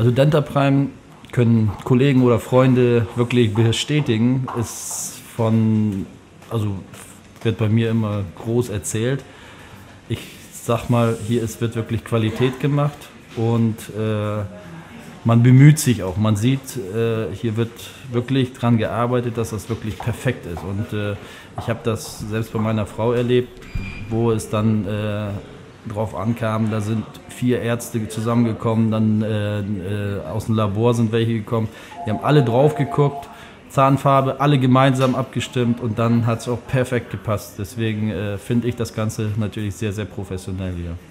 Also Dentaprime können Kollegen oder Freunde wirklich bestätigen, ist von, also wird bei mir immer groß erzählt. Ich sag mal, hier wird wirklich Qualität gemacht und man bemüht sich auch. Man sieht, hier wird wirklich dran gearbeitet, dass das wirklich perfekt ist. Und ich habe das selbst bei meiner Frau erlebt, wo es dann drauf ankam, da sind 4 Ärzte zusammengekommen, dann aus dem Labor sind welche gekommen, die haben alle drauf geguckt, Zahnfarbe, alle gemeinsam abgestimmt und dann hat es auch perfekt gepasst. Deswegen finde ich das Ganze natürlich sehr, sehr professionell hier.